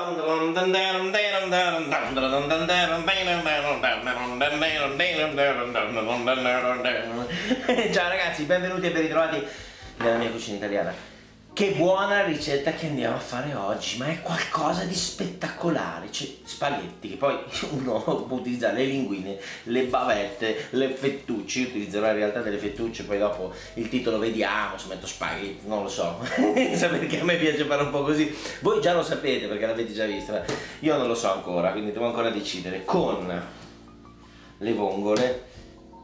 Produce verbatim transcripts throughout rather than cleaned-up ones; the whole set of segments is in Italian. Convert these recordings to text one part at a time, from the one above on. Ciao ragazzi, benvenuti e ben ritrovati nella mia cucina italiana. Che buona ricetta che andiamo a fare oggi, ma è qualcosa di spettacolare. Cioè, spaghetti, che poi uno utilizza le linguine, le bavette, le fettucce. Io utilizzerò in realtà delle fettucce, poi dopo il titolo vediamo, se metto spaghetti, non lo so. Sapete che a me piace fare un po' così. Voi già lo sapete perché l'avete già vista, io non lo so ancora, quindi devo ancora decidere. Con le vongole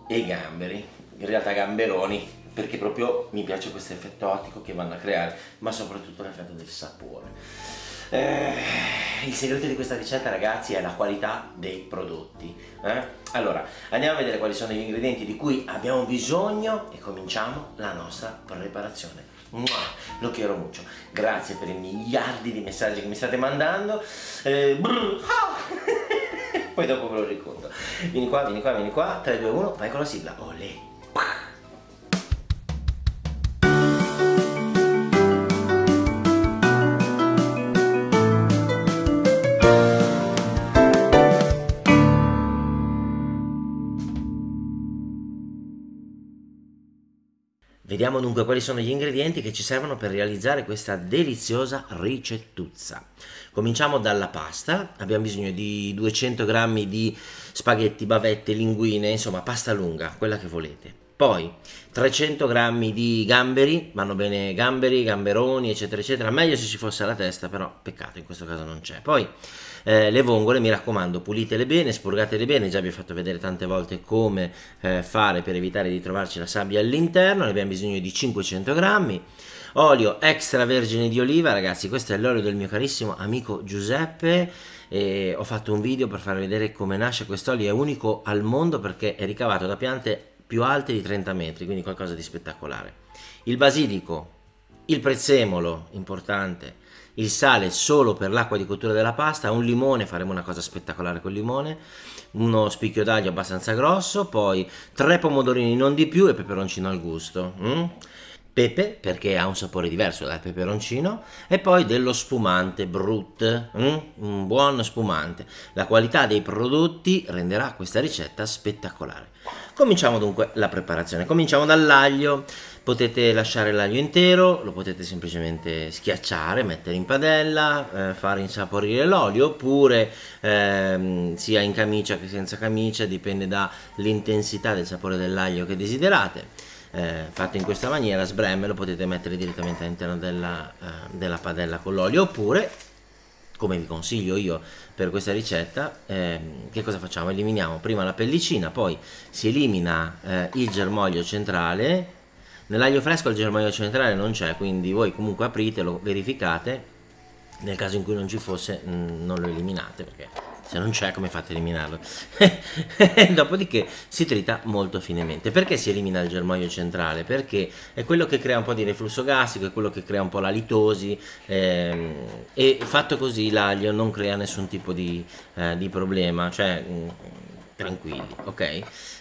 e i gamberi, in realtà gamberoni, perché proprio mi piace questo effetto ottico che vanno a creare, ma soprattutto l'effetto del sapore. Eh, il segreto di questa ricetta, ragazzi, è la qualità dei prodotti. Eh? Allora, andiamo a vedere quali sono gli ingredienti di cui abbiamo bisogno e cominciamo la nostra preparazione. Mua, lo quiero mucho. Grazie per i miliardi di messaggi che mi state mandando. Eh, brrr, ah! Poi dopo ve lo ricordo. Vieni qua, vieni qua, vieni qua. tre, due, uno, vai con la sigla. Olè! Vediamo dunque quali sono gli ingredienti che ci servono per realizzare questa deliziosa ricettuzza. Cominciamo dalla pasta. Abbiamo bisogno di duecento grammi di spaghetti, bavette, linguine, insomma pasta lunga, quella che volete. Poi trecento grammi di gamberi, vanno bene gamberi, gamberoni eccetera eccetera, meglio se ci fosse la testa, però peccato in questo caso non c'è. Poi Eh, le vongole, mi raccomando, pulitele bene, spurgatele bene, già vi ho fatto vedere tante volte come eh, fare per evitare di trovarci la sabbia all'interno. Ne abbiamo bisogno di cinquecento grammi. Olio extravergine di oliva, ragazzi, questo è l'olio del mio carissimo amico Giuseppe, e ho fatto un video per farvi vedere come nasce quest'olio, è unico al mondo perché è ricavato da piante più alte di trenta metri, quindi qualcosa di spettacolare. Il basilico, il prezzemolo, importante, il sale solo per l'acqua di cottura della pasta, un limone, faremo una cosa spettacolare col limone, uno spicchio d'aglio abbastanza grosso, poi tre pomodorini non di più e peperoncino al gusto. Mm? Pepe, perché ha un sapore diverso dal peperoncino, e poi dello spumante brut, mm? un buon spumante. La qualità dei prodotti renderà questa ricetta spettacolare. Cominciamo dunque la preparazione, cominciamo dall'aglio. Potete lasciare l'aglio intero, lo potete semplicemente schiacciare, mettere in padella, eh, far insaporire l'olio, oppure ehm, sia in camicia che senza camicia, dipende dall'intensità del sapore dell'aglio che desiderate. Eh, fatto in questa maniera, sbremme, lo potete mettere direttamente all'interno della, eh, della padella con l'olio, oppure, come vi consiglio io per questa ricetta, eh, che cosa facciamo? Eliminiamo prima la pellicina, poi si elimina eh, il germoglio centrale. Nell'aglio fresco il germoglio centrale non c'è, quindi voi comunque apritelo, verificate, nel caso in cui non ci fosse non lo eliminate, perché se non c'è come fate a eliminarlo? Dopodiché si trita molto finemente. Perché si elimina il germoglio centrale? Perché è quello che crea un po' di reflusso gastrico, è quello che crea un po' la litosi, ehm, e fatto così l'aglio non crea nessun tipo di, eh, di problema, cioè mh, tranquilli, ok?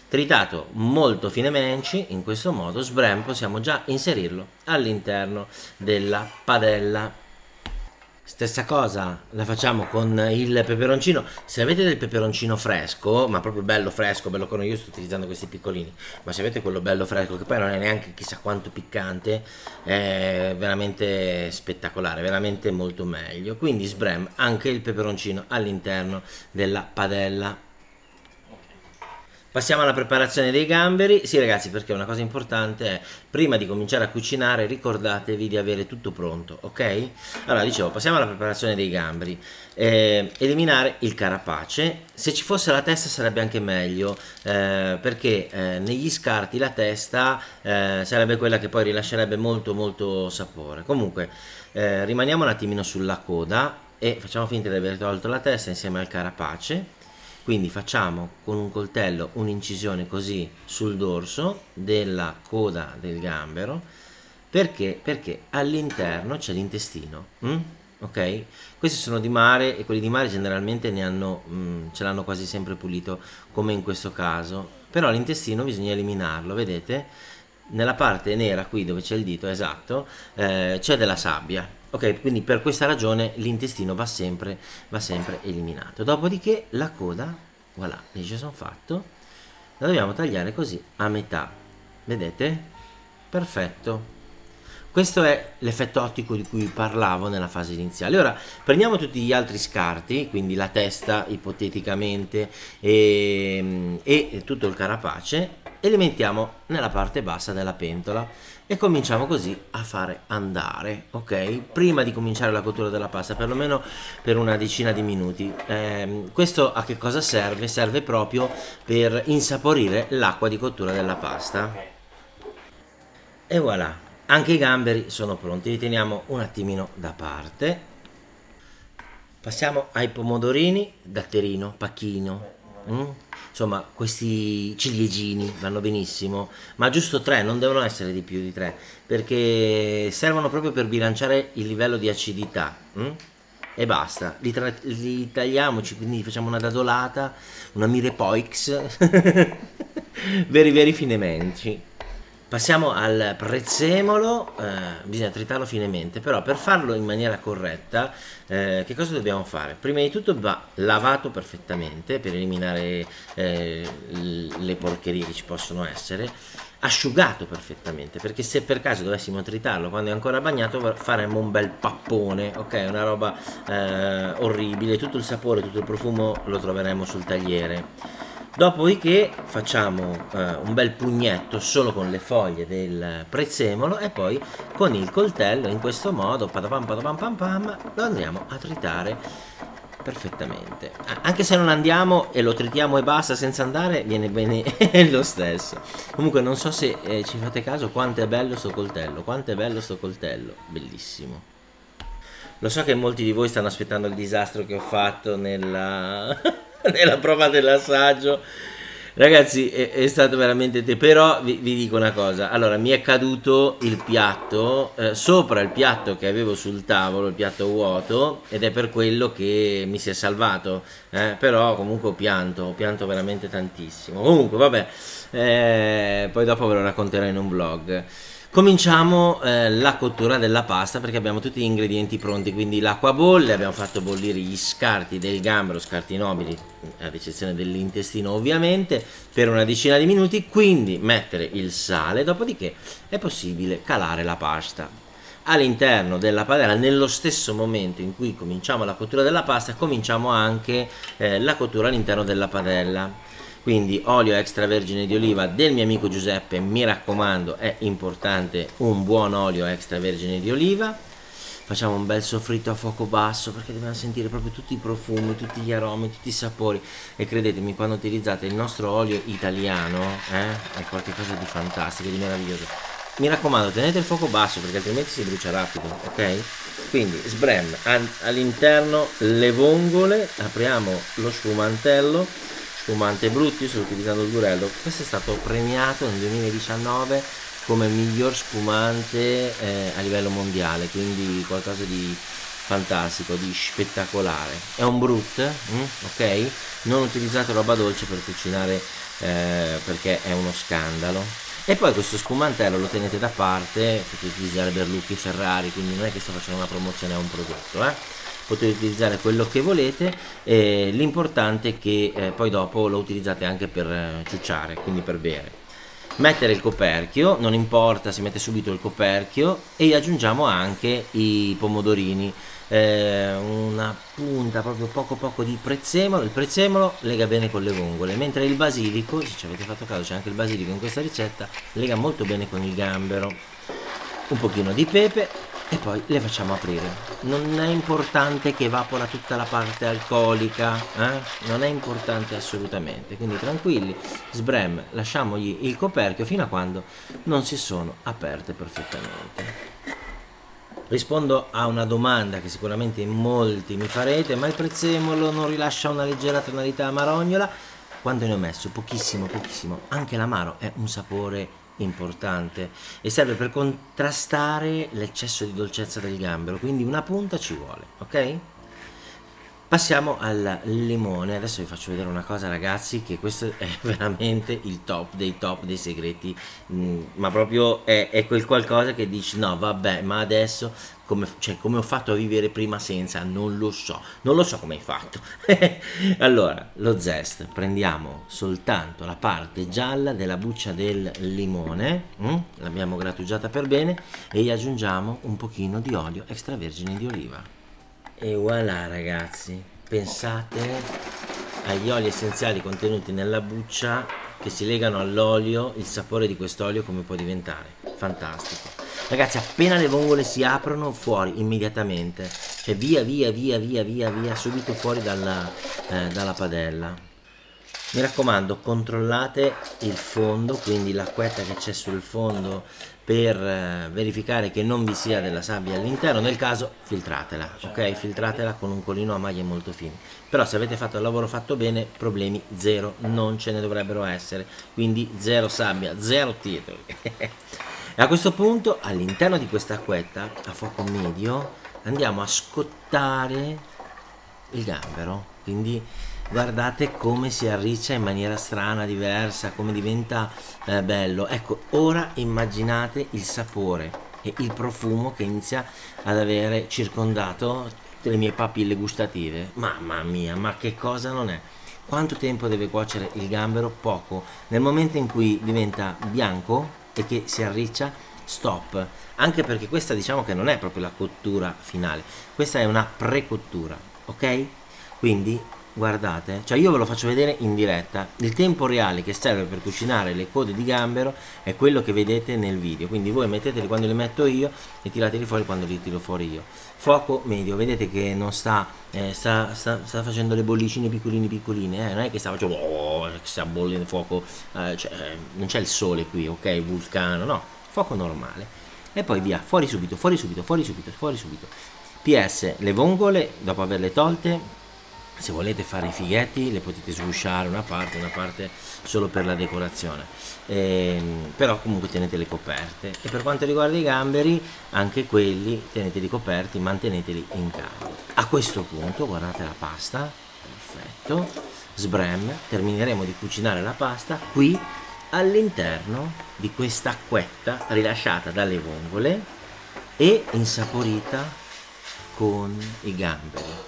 Tritato molto finemente in questo modo, sbrem, possiamo già inserirlo all'interno della padella. Stessa cosa la facciamo con il peperoncino. Se avete del peperoncino fresco, ma proprio bello fresco, bello con, io sto utilizzando questi piccolini, ma se avete quello bello fresco che poi non è neanche chissà quanto piccante, è veramente spettacolare, veramente molto meglio. Quindi sbrem anche il peperoncino all'interno della padella. Passiamo alla preparazione dei gamberi. Sì ragazzi, perché una cosa importante è, prima di cominciare a cucinare, ricordatevi di avere tutto pronto, ok? Allora, dicevo, passiamo alla preparazione dei gamberi. Eh, eliminare il carapace, se ci fosse la testa sarebbe anche meglio, eh, perché eh, negli scarti la testa eh, sarebbe quella che poi rilascerebbe molto molto sapore. Comunque, eh, rimaniamo un attimino sulla coda e facciamo finta di aver tolto la testa insieme al carapace. Quindi facciamo con un coltello un'incisione così sul dorso della coda del gambero, perché, perché all'interno c'è l'intestino, mm? ok? Questi sono di mare e quelli di mare generalmente ne hanno, mm, ce l'hanno quasi sempre pulito, come in questo caso, però l'intestino bisogna eliminarlo, vedete? Nella parte nera qui dove c'è il dito, esatto, eh, c'è della sabbia. Ok, quindi per questa ragione l'intestino va sempre, va sempre eliminato. Dopodiché la coda, voilà, dice sono fatto, la dobbiamo tagliare così a metà, vedete? Perfetto. Questo è l'effetto ottico di cui parlavo nella fase iniziale. Ora prendiamo tutti gli altri scarti, quindi la testa ipoteticamente e, e tutto il carapace, e li mettiamo nella parte bassa della pentola e cominciamo così a fare andare, ok? Prima di cominciare la cottura della pasta, perlomeno per una decina di minuti. Eh, questo a che cosa serve? Serve proprio per insaporire l'acqua di cottura della pasta. E voilà! Anche i gamberi sono pronti, li teniamo un attimino da parte. Passiamo ai pomodorini, datterino, pacchino, mm? Insomma questi ciliegini vanno benissimo, ma giusto tre, non devono essere di più di tre, perché servono proprio per bilanciare il livello di acidità. Mm? E basta, li, li tagliamoci, quindi facciamo una dadolata, una mirepoix, veri veri finementi. Passiamo al prezzemolo, eh, bisogna tritarlo finemente, però per farlo in maniera corretta eh, che cosa dobbiamo fare? Prima di tutto va lavato perfettamente per eliminare eh, le porcherie che ci possono essere, asciugato perfettamente, perché se per caso dovessimo tritarlo quando è ancora bagnato faremmo un bel pappone, ok? Una roba eh, orribile, tutto il sapore, tutto il profumo lo troveremo sul tagliere. Dopodiché facciamo eh, un bel pugnetto solo con le foglie del prezzemolo e poi con il coltello in questo modo padapam, padapam, pam, pam, lo andiamo a tritare perfettamente. Anche se non andiamo e lo tritiamo e basta senza andare, viene bene lo stesso. Comunque non so se eh, ci fate caso quanto è bello sto coltello, quanto è bello sto coltello, bellissimo. Lo so che molti di voi stanno aspettando il disastro che ho fatto nella... nella prova dell'assaggio, ragazzi, è, è stato veramente te. Però vi, vi dico una cosa, allora mi è caduto il piatto eh, sopra il piatto che avevo sul tavolo, il piatto vuoto, ed è per quello che mi si è salvato, eh, però comunque ho pianto, ho pianto veramente tantissimo. Comunque vabbè, eh, poi dopo ve lo racconterò in un vlog. Cominciamo eh, la cottura della pasta perché abbiamo tutti gli ingredienti pronti, quindi l'acqua bolle, abbiamo fatto bollire gli scarti del gambero, scarti nobili, ad eccezione dell'intestino ovviamente, per una decina di minuti, quindi mettere il sale, dopodiché è possibile calare la pasta. All'interno della padella, nello stesso momento in cui cominciamo la cottura della pasta, cominciamo anche eh, la cottura all'interno della padella. Quindi olio extravergine di oliva del mio amico Giuseppe, mi raccomando, è importante un buon olio extravergine di oliva. Facciamo un bel soffritto a fuoco basso perché dobbiamo sentire proprio tutti i profumi, tutti gli aromi, tutti i sapori. E credetemi, quando utilizzate il nostro olio italiano, eh, è qualcosa di fantastico, di meraviglioso. Mi raccomando, tenete il fuoco basso perché altrimenti si brucia rapido, ok? Quindi sbrem all'interno le vongole, apriamo lo sfumantello. Spumante Bruttius, sto utilizzando il Durello, questo è stato premiato nel duemiladiciannove come miglior spumante eh, a livello mondiale, quindi qualcosa di fantastico, di spettacolare. È un Brut, mm? ok? Non utilizzate roba dolce per cucinare eh, perché è uno scandalo. E poi questo spumantello lo tenete da parte, potete utilizzare Berlucchi, Ferrari, quindi non è che sto facendo una promozione a un prodotto, eh? Potete utilizzare quello che volete, eh, l'importante è che eh, poi dopo lo utilizzate anche per eh, ciucciare, quindi per bere. Mettere il coperchio, non importa se mette subito il coperchio, e aggiungiamo anche i pomodorini, eh, una punta proprio poco poco di prezzemolo. Il prezzemolo lega bene con le vongole, mentre il basilico, se ci avete fatto caso c'è anche il basilico in questa ricetta, lega molto bene con il gambero. Un pochino di pepe e poi le facciamo aprire. Non è importante che evapora tutta la parte alcolica, eh? Non è importante assolutamente, quindi tranquilli, sbrem, lasciamogli il coperchio fino a quando non si sono aperte perfettamente. Rispondo a una domanda che sicuramente in molti mi farete: ma il prezzemolo non rilascia una leggera tonalità amarognola? Quando ne ho messo pochissimo pochissimo, anche l'amaro è un sapore importante e serve per contrastare l'eccesso di dolcezza del gambero, quindi una punta ci vuole, ok? Passiamo al limone. Adesso vi faccio vedere una cosa, ragazzi, che questo è veramente il top dei top dei segreti, mm, ma proprio è, è quel qualcosa che dici no vabbè, ma adesso come, cioè, come ho fatto a vivere prima senza, non lo so, non lo so come hai fatto. Allora, lo zest, prendiamo soltanto la parte gialla della buccia del limone, mm? l'abbiamo grattugiata per bene e gli aggiungiamo un pochino di olio extravergine di oliva. E voilà, ragazzi, pensate agli oli essenziali contenuti nella buccia che si legano all'olio, il sapore di quest'olio come può diventare fantastico. Ragazzi, appena le vongole si aprono, fuori immediatamente, cioè via via via via via via subito fuori dalla, eh, dalla padella. Mi raccomando, controllate il fondo, quindi l'acquetta che c'è sul fondo, per eh, verificare che non vi sia della sabbia all'interno. Nel caso filtratela, ok? Filtratela con un colino a maglie molto fine. Però se avete fatto il lavoro fatto bene, problemi zero, non ce ne dovrebbero essere, quindi zero sabbia, zero titoli. E a questo punto, all'interno di questa acquetta a fuoco medio, andiamo a scottare il gambero, quindi guardate come si arriccia in maniera strana, diversa, come diventa eh, bello. Ecco, ora immaginate il sapore e il profumo che inizia ad avere circondato le mie papille gustative. Mamma mia, ma che cosa non è? Quanto tempo deve cuocere il gambero? Poco. Nel momento in cui diventa bianco e che si arriccia, stop. Anche perché questa, diciamo che non è proprio la cottura finale, questa è una pre-cottura, ok? Quindi guardate, cioè io ve lo faccio vedere in diretta, il tempo reale che serve per cucinare le code di gambero è quello che vedete nel video, quindi voi metteteli quando li metto io e tirateli fuori quando li tiro fuori io. Fuoco medio, vedete che non sta, eh, sta, sta, sta facendo le bollicine piccoline piccoline, eh? Non è che sta facendo, oh, che sta bollendo il fuoco, eh, cioè, eh, non c'è il sole qui, ok, vulcano, no, fuoco normale, e poi via, fuori subito, fuori subito, fuori subito, fuori subito. P S, le vongole, dopo averle tolte, se volete fare i fighetti le potete sgusciare una parte, una parte solo per la decorazione, ehm, però comunque tenetele coperte. E per quanto riguarda i gamberi, anche quelli teneteli coperti, manteneteli in caldo. A questo punto guardate la pasta, perfetto, sbrem, termineremo di cucinare la pasta qui all'interno di questa acquetta rilasciata dalle vongole e insaporita con i gamberi.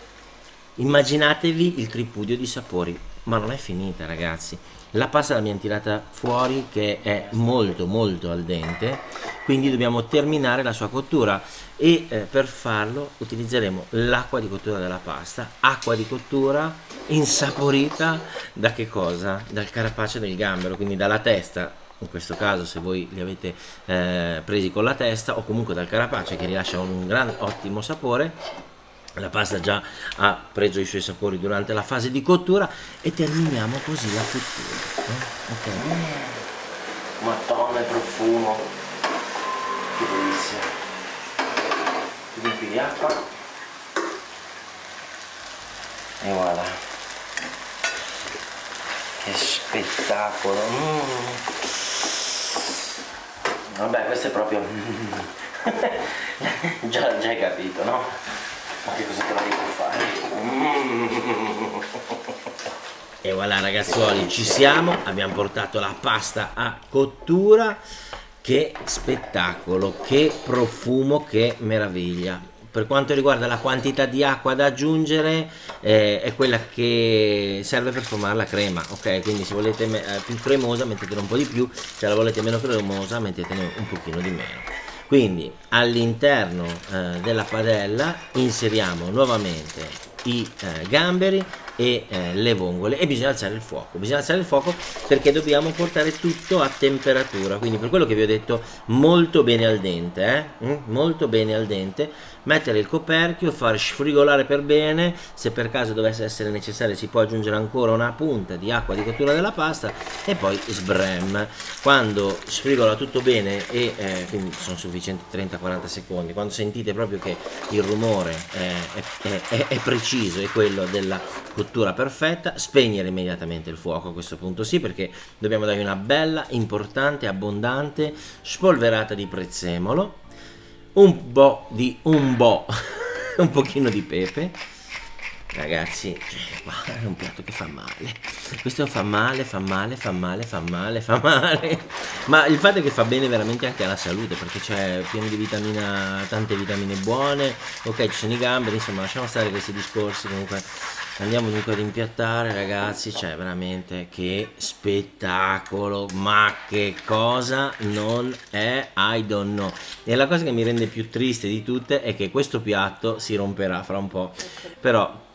Immaginatevi il tripudio di sapori, ma non è finita, ragazzi. La pasta l'abbiamo tirata fuori che è molto molto al dente, quindi dobbiamo terminare la sua cottura e eh, per farlo utilizzeremo l'acqua di cottura della pasta, acqua di cottura insaporita da che cosa? Dal carapace del gambero, quindi dalla testa. In questo caso, se voi li avete eh, presi con la testa, o comunque dal carapace che rilascia un gran ottimo sapore. La pasta già ha preso i suoi sapori durante la fase di cottura e terminiamo così la cottura. Eh? Okay. Mm. Madonna, il profumo! Che delizia! Ti riempi di acqua e voilà! Che spettacolo! Mm. Vabbè, questo è proprio... già, già hai capito, no? Ma che cosa devo fare? Mm. E voilà, ragazzuoli, ci siamo, abbiamo portato la pasta a cottura. Che spettacolo, che profumo, che meraviglia. Per quanto riguarda la quantità di acqua da aggiungere, eh, è quella che serve per formare la crema, ok? Quindi se volete eh, più cremosa mettetene un po' di più, se la volete meno cremosa mettetene un pochino di meno. Quindi all'interno eh, della padella inseriamo nuovamente i eh, gamberi e eh, le vongole e bisogna alzare il fuoco, bisogna alzare il fuoco perché dobbiamo portare tutto a temperatura, quindi per quello che vi ho detto molto bene al dente, eh? mm? molto bene al dente, mettere il coperchio, far sfrigolare per bene, se per caso dovesse essere necessario si può aggiungere ancora una punta di acqua di cottura della pasta e poi sbrem. Quando sfrigola tutto bene e eh, quindi sono sufficienti trenta quaranta secondi, quando sentite proprio che il rumore eh, è, è, è preciso, è quello della cottura perfetta, spegnere immediatamente il fuoco. A questo punto sì, perché dobbiamo dargli una bella, importante, abbondante spolverata di prezzemolo, un po' di un po' un pochino di pepe Ragazzi, guarda, è un piatto che fa male. Questo fa male, fa male, fa male, fa male, fa male. Ma il fatto è che fa bene veramente anche alla salute, perché c'è pieno di vitamina, tante vitamine buone. Ok, ci sono i gamberi, insomma, lasciamo stare questi discorsi. Comunque andiamo dunque ad impiattare, ragazzi. Cioè, veramente che spettacolo. Ma che cosa non è, I don't know. E la cosa che mi rende più triste di tutte è che questo piatto si romperà fra un po'. Però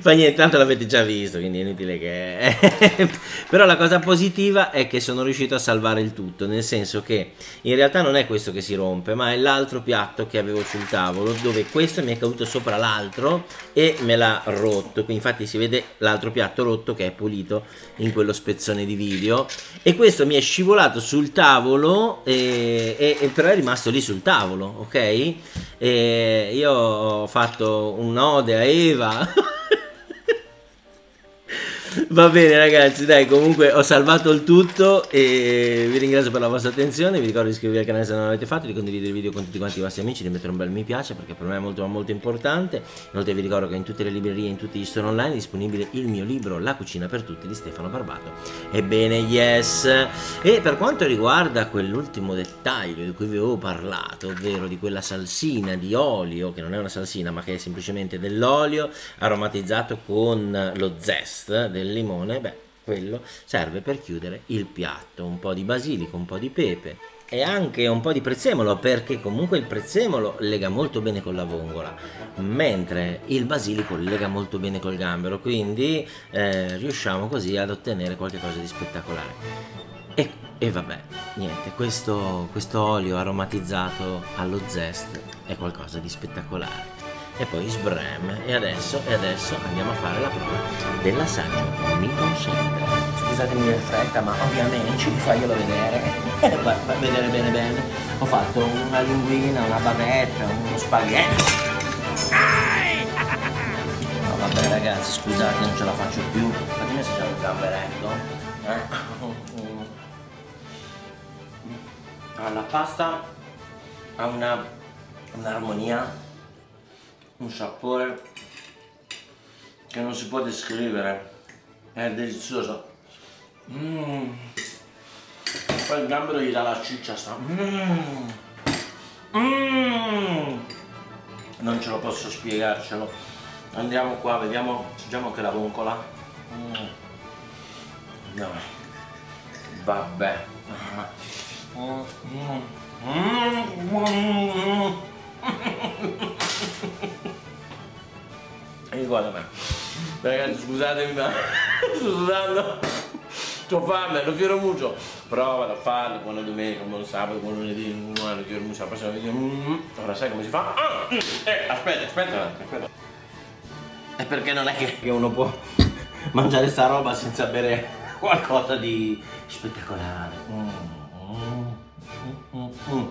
fa niente, tanto l'avete già visto, quindi è inutile che però la cosa positiva è che sono riuscito a salvare il tutto, nel senso che in realtà non è questo che si rompe, ma è l'altro piatto che avevo sul tavolo, dove questo mi è caduto sopra l'altro e me l'ha rotto. Quindi infatti si vede l'altro piatto rotto che è pulito in quello spezzone di video, e questo mi è scivolato sul tavolo e, e, e però è rimasto lì sul tavolo, ok? E io ho fatto un'ode a Eva. Va bene ragazzi, dai, comunque ho salvato il tutto e vi ringrazio per la vostra attenzione. Vi ricordo di iscrivervi al canale se non l'avete fatto, di condividere il video con tutti quanti i vostri amici, di mettere un bel mi piace perché per me è molto molto importante. Inoltre vi ricordo che in tutte le librerie, in tutti gli store online è disponibile il mio libro La cucina per tutti di Stefano Barbato. Ebbene yes. E per quanto riguarda quell'ultimo dettaglio di cui vi avevo parlato, ovvero di quella salsina di olio, che non è una salsina ma che è semplicemente dell'olio aromatizzato con lo zest del limone, beh, quello serve per chiudere il piatto. Un po' di basilico, un po' di pepe e anche un po' di prezzemolo, perché comunque il prezzemolo lega molto bene con la vongola, mentre il basilico lega molto bene col gambero, quindi eh, riusciamo così ad ottenere qualcosa di spettacolare. E, e vabbè, niente, questo, questo olio aromatizzato allo zest è qualcosa di spettacolare. E poi sbrem, e adesso, e adesso andiamo a fare la prova dell'assaggio, mi consente. Scusatemi la fretta, ma ovviamente ci faglielo vedere, eh, guarda, vedere bene bene. Ho fatto una linguina, una bavetta, uno spaghetto. No vabbè ragazzi, scusate, non ce la faccio più. Fatemi se c'è un gamberetto. Eh? Allora, la pasta ha una, un'armonia, un sapore che non si può descrivere, è delizioso. Mm. Poi il gambero gli dà la ciccia, sta. Mm. Mm. Non ce lo posso spiegarcelo. Andiamo qua, vediamo, mangiamo anche la vongola. Mm. No. Vabbè. Mm. Mm. Mm. Guarda me. Ragazzi scusatemi ma sto sudando, ho fame, lo quiero mucho. Prova a farlo, buona domenica, buon sabato, buon lunedì, lo quiero mucho, la prossima video. Ora sai come si fa? Ah, eh, aspetta, aspetta, aspetta. È perché non è che uno può mangiare sta roba senza bere qualcosa di spettacolare. Mm, mm, mm, mm.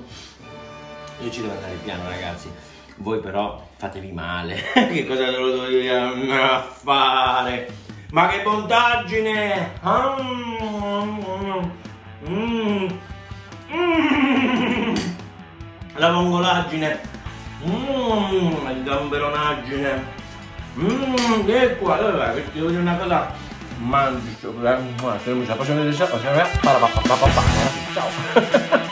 Io ci devo andare piano ragazzi. Voi però fatevi male. Che cosa te lo devo dire a fare? Ma che montaggine! La vongolaggine! La gamberonaggine! E qua, dove vai? Perché devo dire una cosa. Mangi, ciao! Ciao!